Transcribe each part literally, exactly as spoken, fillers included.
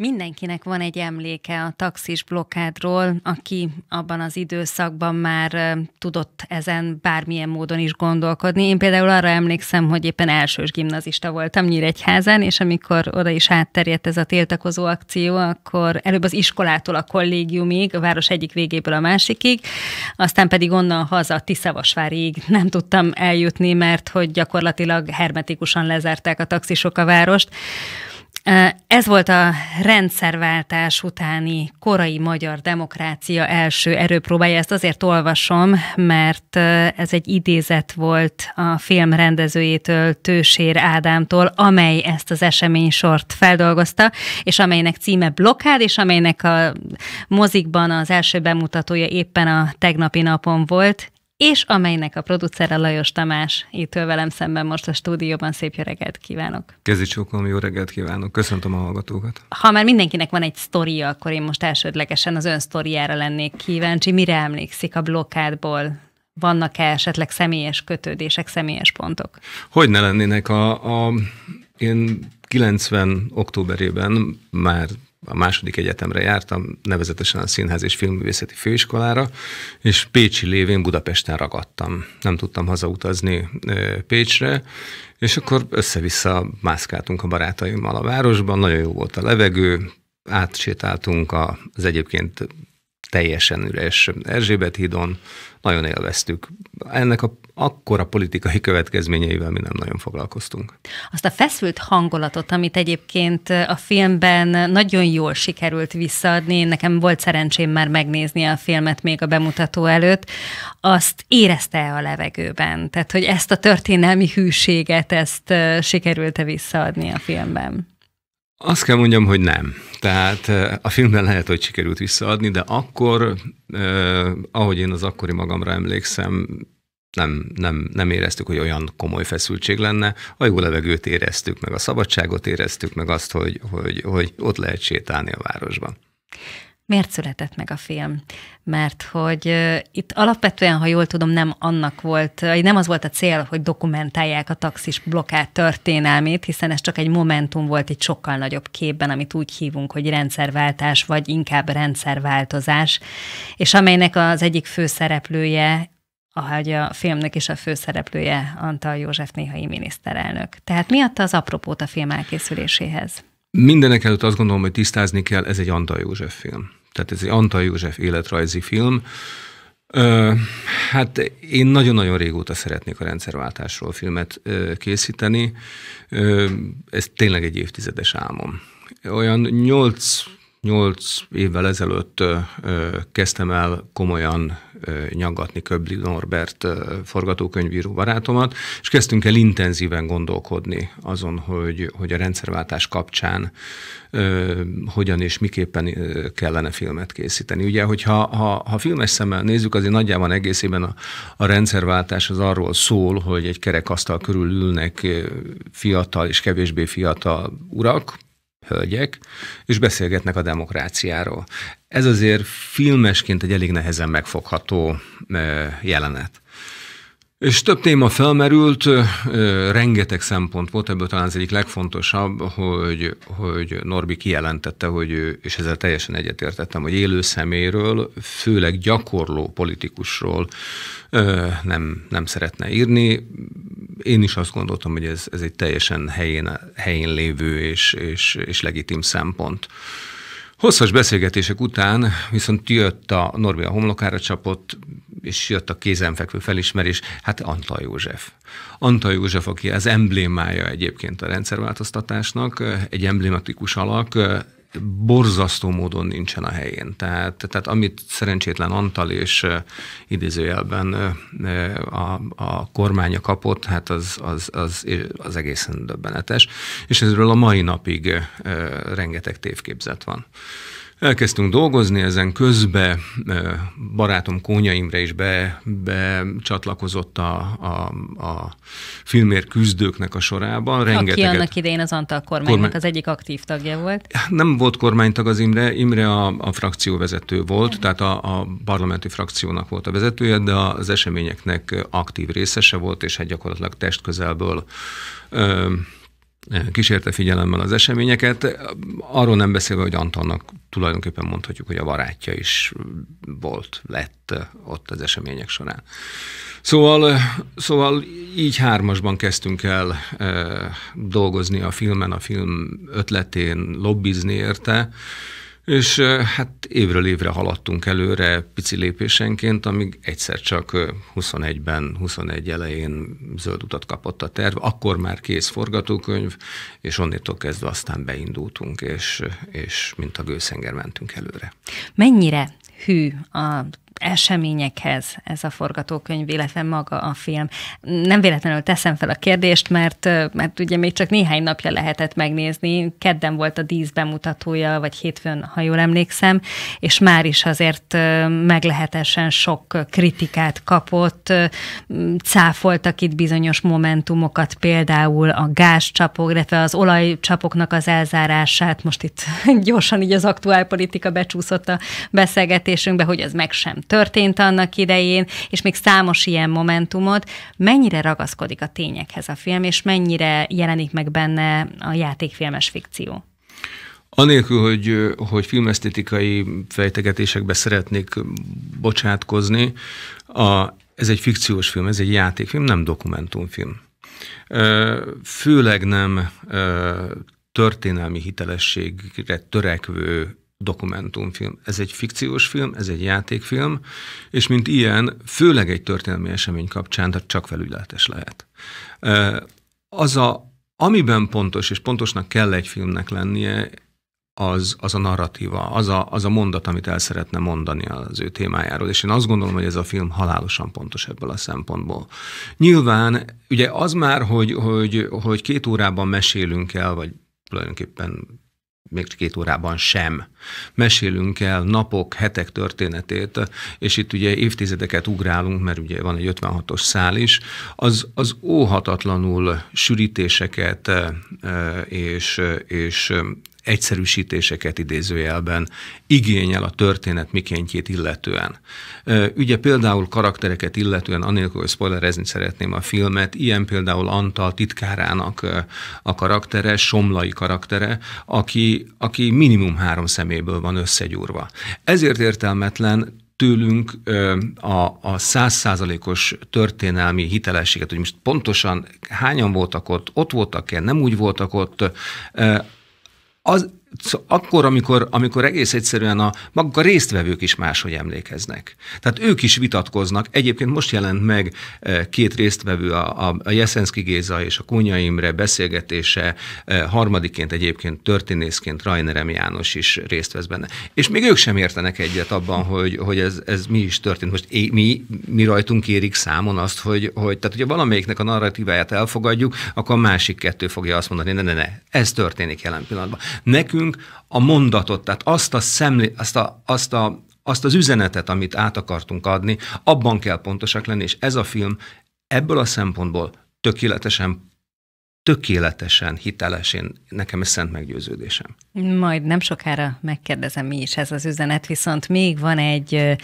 Mindenkinek van egy emléke a taxis blokádról, aki abban az időszakban már tudott ezen bármilyen módon is gondolkodni. Én például arra emlékszem, hogy éppen elsős gimnazista voltam Nyíregyházán, és amikor oda is átterjedt ez a tiltakozó akció, akkor előbb az iskolától a kollégiumig, a város egyik végéből a másikig, aztán pedig onnan haza Tiszavasvárig nem tudtam eljutni, mert hogy gyakorlatilag hermetikusan lezárták a taxisok a várost. Ez volt a rendszerváltás utáni korai magyar demokrácia első erőpróbája. Ezt azért olvasom, mert ez egy idézet volt a film rendezőjétől, Tőzsér Ádámtól, amely ezt az eseménysort feldolgozta, és amelynek címe Blokád, és amelynek a mozikban az első bemutatója éppen a tegnapi napon volt, és amelynek a producere Lajos Tamás itt ül velem szemben most a stúdióban. Szép jó reggelt kívánok! Kezicsókolom, jó reggelt kívánok! Köszöntöm a hallgatókat! Ha már mindenkinek van egy sztoria, akkor én most elsődlegesen az ön sztoriára lennék kíváncsi. Mire emlékszik a blokádból? Vannak-e esetleg személyes kötődések, személyes pontok? Hogy ne lennének? A, a, én kilencven októberében már a második egyetemre jártam, nevezetesen a Színház és Filmművészeti Főiskolára, és pécsi lévén Budapesten ragadtam. Nem tudtam hazautazni Pécsre, és akkor össze-vissza mászkáltunk a barátaimmal a városban, nagyon jó volt a levegő, átsétáltunk az egyébként teljesen üres Erzsébet hídon, nagyon élveztük. Ennek a, akkora politikai következményeivel mi nem nagyon foglalkoztunk. Azt a feszült hangulatot, amit egyébként a filmben nagyon jól sikerült visszaadni, nekem volt szerencsém már megnézni a filmet még a bemutató előtt, azt érezte a levegőben? Tehát, hogy ezt a történelmi hűséget, ezt sikerült-e visszaadni a filmben? Azt kell mondjam, hogy nem. Tehát a filmben lehet, hogy sikerült visszaadni, de akkor, eh, ahogy én az akkori magamra emlékszem, nem, nem, nem éreztük, hogy olyan komoly feszültség lenne. A jó levegőt éreztük, meg a szabadságot éreztük, meg azt, hogy, hogy, hogy ott lehet sétálni a városban. Miért született meg a film? Mert hogy itt alapvetően, ha jól tudom, nem annak volt, nem az volt a cél, hogy dokumentálják a taxis blokkád történelmét, hiszen ez csak egy momentum volt egy sokkal nagyobb képben, amit úgy hívunk, hogy rendszerváltás, vagy inkább rendszerváltozás, és amelynek az egyik főszereplője, ahogy a filmnek is a főszereplője Antall József néhai miniszterelnök. Tehát mi adta az apropót a film elkészüléséhez? Mindenek előtt azt gondolom, hogy tisztázni kell, ez egy Antall József film. Tehát ez egy Antall József életrajzi film. Ö, hát én nagyon-nagyon régóta szeretnék a rendszerváltásról filmet ö, készíteni. Ö, ez tényleg egy évtizedes álmom. Olyan nyolc, nyolc évvel ezelőtt ö, kezdtem el komolyan ö, nyaggatni Köbli Norbert ö, forgatókönyvíró barátomat, és kezdtünk el intenzíven gondolkodni azon, hogy, hogy a rendszerváltás kapcsán ö, hogyan és miképpen kellene filmet készíteni. Ugye, hogyha ha, ha filmes szemmel nézzük, azért nagyjában egészében a, a rendszerváltás az arról szól, hogy egy kerekasztal körül ülnek fiatal és kevésbé fiatal urak, hölgyek, és beszélgetnek a demokráciáról. Ez azért filmesként egy elég nehezen megfogható jelenet. És több téma felmerült, rengeteg szempont volt, ebből talán az egyik legfontosabb, hogy, hogy Norbi kijelentette, hogy, és ezzel teljesen egyetértettem, hogy élő szeméről, főleg gyakorló politikusról nem, nem szeretne írni. Én is azt gondoltam, hogy ez, ez egy teljesen helyén, helyén lévő és, és, és legitim szempont. Hosszas beszélgetések után viszont jött a Norbi a homlokára csapott, és jött a kézenfekvő felismerés, hát Antall József. Antall József, aki az emblémája egyébként a rendszerváltoztatásnak, egy emblématikus alak, borzasztó módon nincsen a helyén. Tehát, tehát amit szerencsétlen Antall és idézőjelben a, a kormánya kapott, hát az, az, az, az egészen döbbenetes. És ezről a mai napig rengeteg tévképzet van. Elkezdtünk dolgozni, ezen közben barátom Kónya Imre is be, be csatlakozott a, a, a filmért küzdőknek a sorában. Rengeteget... Aki annak idején az Antall kormánynak kormány... az egyik aktív tagja volt. Nem volt kormánytag az Imre, Imre a, a frakcióvezető volt, mm. tehát a, a parlamenti frakciónak volt a vezetője, de az eseményeknek aktív részese volt, és hát gyakorlatilag testközelből... Ö, kísérte figyelemmel az eseményeket, arról nem beszélve, hogy Antallnak tulajdonképpen mondhatjuk, hogy a barátja is volt, lett ott az események során. Szóval, szóval így hármasban kezdtünk el e, dolgozni a filmen, a film ötletén, lobbizni érte, és e, hát évről évre haladtunk előre pici lépésenként, amíg egyszer csak huszonegyben, huszonegy elején zöld utat kapott a terv, akkor már kész forgatókönyv, és onnétól kezdve aztán beindultunk, és, és mint a gőszenger mentünk előre. Mennyire hű a eseményekhez ez a forgatókönyv, illetve maga a film? Nem véletlenül teszem fel a kérdést, mert, mert ugye még csak néhány napja lehetett megnézni, kedden volt a dísz bemutatója, vagy hétfőn, ha jól emlékszem, és már is azért meglehetősen sok kritikát kapott, cáfoltak itt bizonyos momentumokat, például a gázcsapok, illetve az olajcsapoknak az elzárását, most itt gyorsan így az aktuál politika becsúszott a beszélgetésünkbe, hogy ez meg sem történt annak idején, és még számos ilyen momentumot. Mennyire ragaszkodik a tényekhez a film, és mennyire jelenik meg benne a játékfilmes fikció? Anélkül, hogy, hogy filmesztétikai fejtegetésekbe szeretnék bocsátkozni, a, ez egy fikciós film, ez egy játékfilm, nem dokumentumfilm. Főleg nem történelmi hitelességre törekvő dokumentumfilm. Ez egy fikciós film, ez egy játékfilm, és mint ilyen, főleg egy történelmi esemény kapcsán, tehát csak felügyeletes lehet. Az a, amiben pontos, és pontosnak kell egy filmnek lennie, az, az a narratíva, az a, az a mondat, amit el szeretne mondani az ő témájáról. És én azt gondolom, hogy ez a film halálosan pontos ebből a szempontból. Nyilván, ugye az már, hogy, hogy, hogy két órában mesélünk el, vagy tulajdonképpen még két órában sem mesélünk el napok, hetek történetét, és itt ugye évtizedeket ugrálunk, mert ugye van egy ötvenhatos szál is, az, az óhatatlanul sűrítéseket és, és egyszerűsítéseket idézőjelben igényel a történet mikéntjét illetően. Ugye például karaktereket illetően, anélkül, hogy spoilerezni szeretném a filmet, ilyen például Antall titkárának a karaktere, Somlai karaktere, aki, aki minimum három szeméből van összegyúrva. Ezért értelmetlen tőlünk a száz százalékos történelmi hitelességet, hogy most pontosan hányan voltak ott, ott voltak-e, nem úgy voltak ott, Az, akkor, amikor, amikor egész egyszerűen a, maguk a résztvevők is máshogy emlékeznek. Tehát ők is vitatkoznak. Egyébként most jelent meg két résztvevő, a, a Jeszenszki Géza és a Kónya Imre beszélgetése, harmadiként egyébként történészként Rajnerem János is részt vesz benne. És még ők sem értenek egyet abban, hogy, hogy ez, ez mi is történt. Most é, mi, mi rajtunk érik számon azt, hogy, hogy tehát ugye valamelyiknek a narratíváját elfogadjuk, akkor a másik kettő fogja azt mondani, ne, ne, ne, ez történik jelen pillanatban. Nekünk a mondatot, tehát azt a szemlé, azt a, azt a, azt az üzenetet, amit át akartunk adni, abban kell pontosak lenni, és ez a film ebből a szempontból tökéletesen tökéletesen hiteles, én, nekem ez szent meggyőződésem. Majd nem sokára megkérdezem, mi is ez az üzenet, viszont még van egy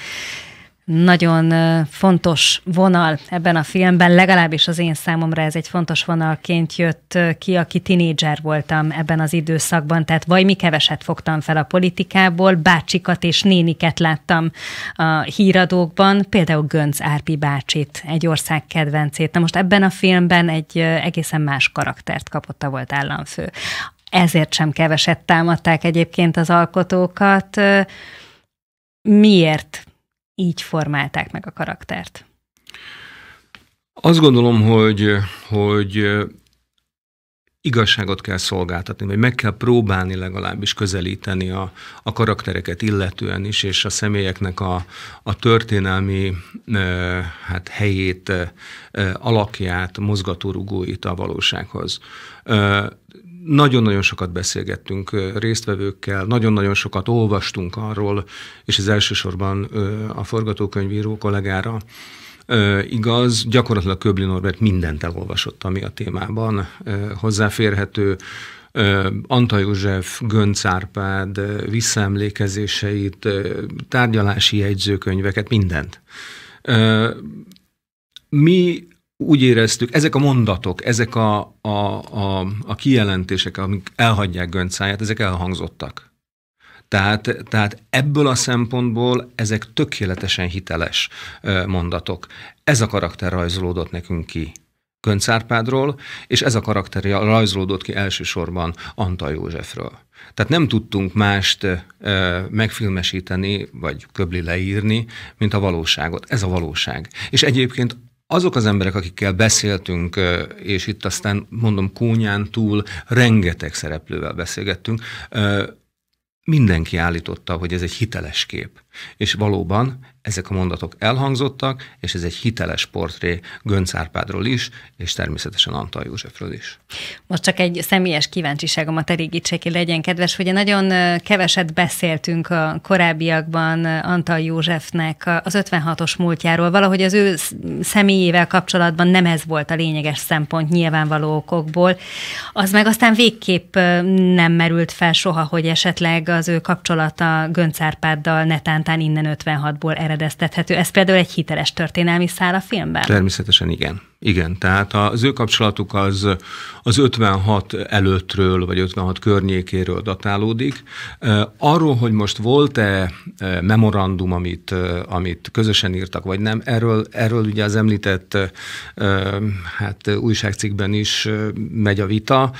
nagyon fontos vonal ebben a filmben, legalábbis az én számomra ez egy fontos vonalként jött ki, aki tinédzser voltam ebben az időszakban, tehát vagy mi keveset fogtam fel a politikából, bácsikat és néniket láttam a híradókban, például Göncz Árpi bácsit, egy ország kedvencét. Na most ebben a filmben egy egészen más karaktert kapott a volt államfő. Ezért sem keveset támadták egyébként az alkotókat. Miért így formálták meg a karaktert? Azt gondolom, hogy, hogy igazságot kell szolgáltatni, vagy meg kell próbálni legalábbis közelíteni a, a karaktereket illetően is, és a személyeknek a, a történelmi hát, helyét, alakját, mozgatórugóit a valósághoz. Nagyon-nagyon sokat beszélgettünk résztvevőkkel, nagyon-nagyon sokat olvastunk arról, és ez elsősorban a forgatókönyvíró kollégára igaz, gyakorlatilag Köbli Norbert mindent elolvasott, ami a témában hozzáférhető. Antall József, Göncz Árpád visszaemlékezéseit, tárgyalási jegyzőkönyveket, mindent. Mi úgy éreztük, ezek a mondatok, ezek a, a, a, a kijelentések, amik elhagyják Göncz száját, ezek elhangzottak. Tehát, tehát ebből a szempontból ezek tökéletesen hiteles mondatok. Ez a karakter rajzolódott nekünk ki Göncz Árpádról, és ez a karakter rajzolódott ki elsősorban Antall Józsefről. Tehát nem tudtunk mást megfilmesíteni, vagy Köbli leírni, mint a valóságot. Ez a valóság. És egyébként azok az emberek, akikkel beszéltünk, és itt aztán mondom Kónyán túl rengeteg szereplővel beszélgettünk, mindenki állította, hogy ez egy hiteles kép. És valóban ezek a mondatok elhangzottak, és ez egy hiteles portré Göncz Árpádról is, és természetesen Antall Józsefről is. Most csak egy személyes kíváncsiságomat elégítsék ki, legyen kedves, hogy nagyon keveset beszéltünk a korábbiakban Antall Józsefnek az ötvenhatos múltjáról. Valahogy az ő személyével kapcsolatban nem ez volt a lényeges szempont nyilvánvaló okokból. Az meg aztán végképp nem merült fel soha, hogy esetleg az ő kapcsolata Göncz Árpáddal netán innen ötvenhatból eredeztethető. Ez például egy hiteles történelmi szál a filmben? Természetesen igen. Igen, tehát az ő kapcsolatuk az, az ötvenhat előttről, vagy ötvenhat környékéről datálódik. Arról, hogy most volt-e memorandum, amit, amit közösen írtak, vagy nem, erről, erről ugye az említett hát, újságcikkben is megy a vita,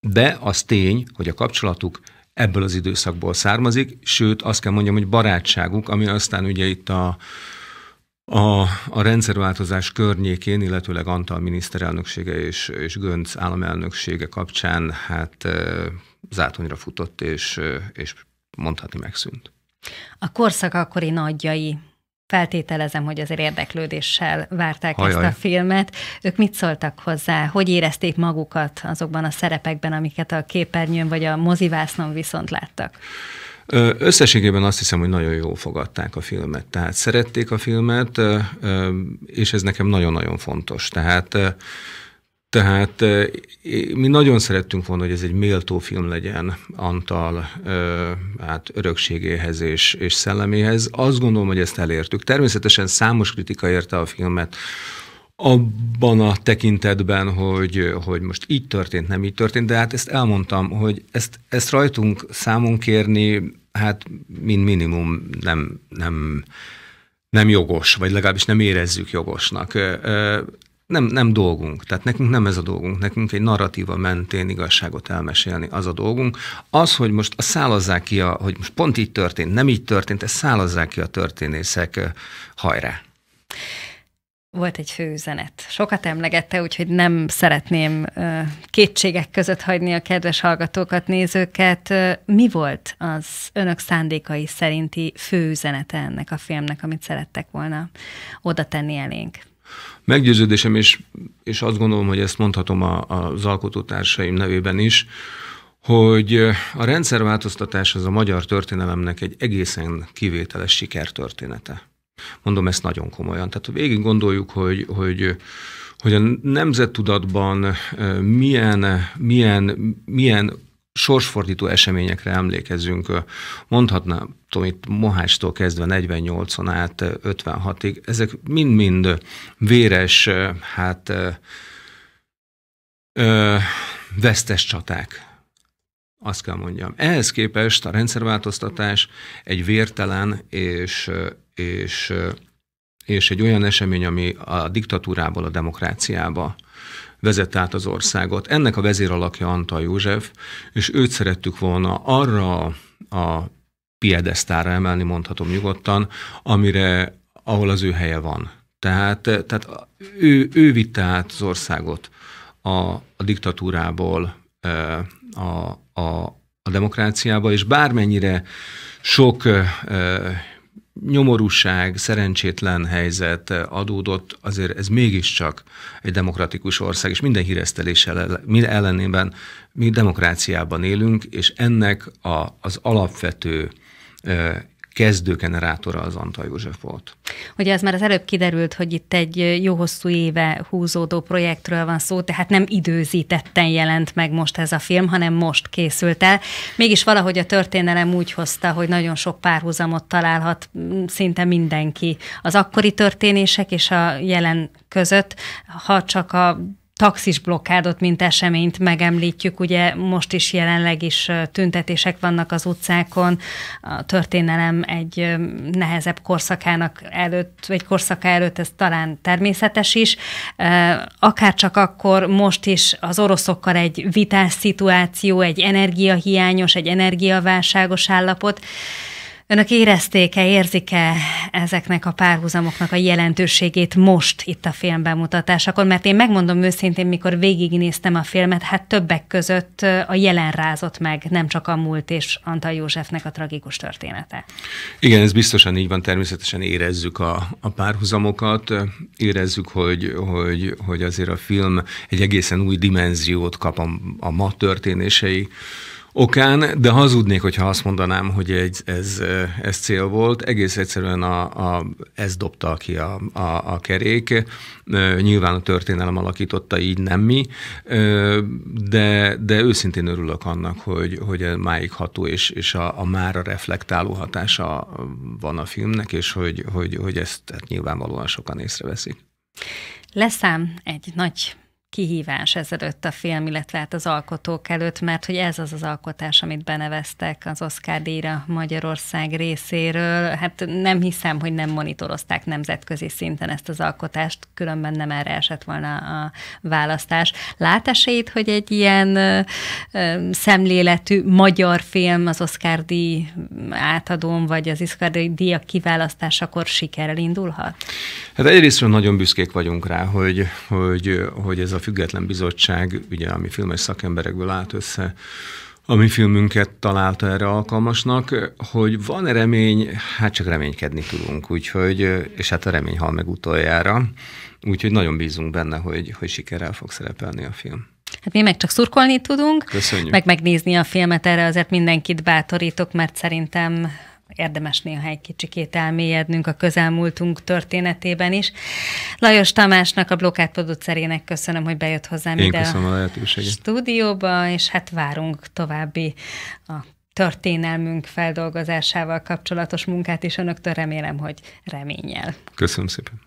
de az tény, hogy a kapcsolatuk ebből az időszakból származik, sőt, azt kell mondjam, hogy barátságuk, ami aztán ugye itt a, a, a rendszerváltozás környékén, illetőleg Antall miniszterelnöksége és, és Göncz államelnöksége kapcsán hát zátonyra futott, és, és mondhatni megszűnt. A korszak akkori nagyjai, feltételezem, hogy azért érdeklődéssel várták Ajaj. ezt a filmet. Ők mit szóltak hozzá? Hogy érezték magukat azokban a szerepekben, amiket a képernyőn vagy a mozivásznon viszont láttak? Összességében azt hiszem, hogy nagyon jól fogadták a filmet. Tehát szerették a filmet, és ez nekem nagyon-nagyon fontos. Tehát Tehát mi nagyon szerettünk volna, hogy ez egy méltó film legyen Antall hát örökségéhez és, és szelleméhez. Azt gondolom, hogy ezt elértük. Természetesen számos kritika érte a filmet abban a tekintetben, hogy, hogy most így történt, nem így történt, de hát ezt elmondtam, hogy ezt, ezt rajtunk számon kérni, hát mint minimum nem, nem, nem jogos, vagy legalábbis nem érezzük jogosnak. Nem, nem dolgunk, tehát nekünk nem ez a dolgunk, nekünk egy narratíva mentén igazságot elmesélni az a dolgunk. Az, hogy most szállazzák ki, a, hogy most pont így történt, nem így történt, ezt szállazzák ki a történészek, hajrá! Volt egy fő üzenet. Sokat emlegette, úgyhogy nem szeretném kétségek között hagyni a kedves hallgatókat, nézőket. Mi volt az önök szándékai szerinti fő üzenete ennek a filmnek, amit szerettek volna oda tenni elénk? Meggyőződésem, és, és azt gondolom, hogy ezt mondhatom a, az alkotótársaim nevében is, hogy a rendszerváltoztatás az a magyar történelemnek egy egészen kivételes sikertörténete. Mondom ezt nagyon komolyan. Tehát végig gondoljuk, hogy, hogy, hogy a nemzettudatban milyen, milyen, milyen sorsfordító eseményekre emlékezünk, mondhatnám, itt Mohácstól kezdve negyvennyolcon át ötvenhatig, ezek mind-mind véres, hát ö, vesztes csaták, azt kell mondjam. Ehhez képest a rendszerváltoztatás egy vértelen és, és, és egy olyan esemény, ami a diktatúrából a demokráciába vezet át az országot. Ennek a vezéralakja Antall József, és őt szerettük volna arra a piedesztára emelni, mondhatom nyugodtan, amire, ahol az ő helye van. Tehát, tehát ő, ő vitte át az országot a, a diktatúrából a, a, a demokráciába, és bármennyire sok nyomorúság, szerencsétlen helyzet adódott, azért ez mégiscsak egy demokratikus ország, és minden híreszteléssel ellenében mi demokráciában élünk, és ennek a, az alapvető kezdőgenerátora az Antall József volt. Ugye az már az előbb kiderült, hogy itt egy jó hosszú éve húzódó projektről van szó, tehát nem időzítetten jelent meg most ez a film, hanem most készült el. Mégis valahogy a történelem úgy hozta, hogy nagyon sok párhuzamot találhat szinte mindenki az akkori történések és a jelen között, ha csak a taxis blokkádot, mint eseményt megemlítjük, ugye most is jelenleg is tüntetések vannak az utcákon, a történelem egy nehezebb korszakának előtt, vagy korszaka előtt ez talán természetes is, akárcsak akkor most is az oroszokkal egy vitás szituáció, egy energiahiányos, egy energiaválságos állapot. Önök érezték-e, érzik-e ezeknek a párhuzamoknak a jelentőségét most itt a film bemutatásakor? Mert én megmondom őszintén, mikor végignéztem a filmet, hát többek között a jelen rázott meg, nem csak a múlt és Antall Józsefnek a tragikus története. Igen, ez biztosan így van, természetesen érezzük a, a párhuzamokat, érezzük, hogy, hogy, hogy azért a film egy egészen új dimenziót kap a, a ma történései okán, de hazudnék, hogyha azt mondanám, hogy ez, ez, ez cél volt. Egész egyszerűen a, a, ez dobta ki a, a, a kerék. Nyilván a történelem alakította, így nem mi, de, de őszintén örülök annak, hogy, hogy máig ható és, és a, a mára reflektáló hatása van a filmnek, és hogy, hogy, hogy ezt hát nyilvánvalóan sokan észreveszik. Leszám egy nagy kihívás ez előtt a film, illetve hát az alkotók előtt, mert hogy ez az az alkotás, amit beneveztek az Oscar-díjra Magyarország részéről. Hát nem hiszem, hogy nem monitorozták nemzetközi szinten ezt az alkotást, különben nem erre esett volna a választás. Lát esélyt, hogy egy ilyen ö, ö, szemléletű magyar film az Oscar-díj átadón, vagy az Oscar-díjak kiválasztásakor sikerrel indulhat? Hát egyrésztről nagyon büszkék vagyunk rá, hogy, hogy, hogy ez a Független Bizottság, ugye, ami filmes szakemberekből állt össze, a mi filmünket találta erre alkalmasnak, hogy van-e remény, hát csak reménykedni tudunk, úgyhogy, és hát a remény hal meg utoljára, úgyhogy nagyon bízunk benne, hogy, hogy sikerrel fog szerepelni a film. Hát mi meg csak szurkolni tudunk, köszönjük, meg megnézni a filmet, erre azért mindenkit bátorítok, mert szerintem érdemes néha egy kicsikét elmélyednünk a közelmúltunk történetében is. Lajos Tamásnak, a Blokád producerének köszönöm, hogy bejött hozzám ide a stúdióba, és hát várunk további a történelmünk feldolgozásával kapcsolatos munkát is önöktől, remélem, hogy reménnyel. Köszönöm szépen.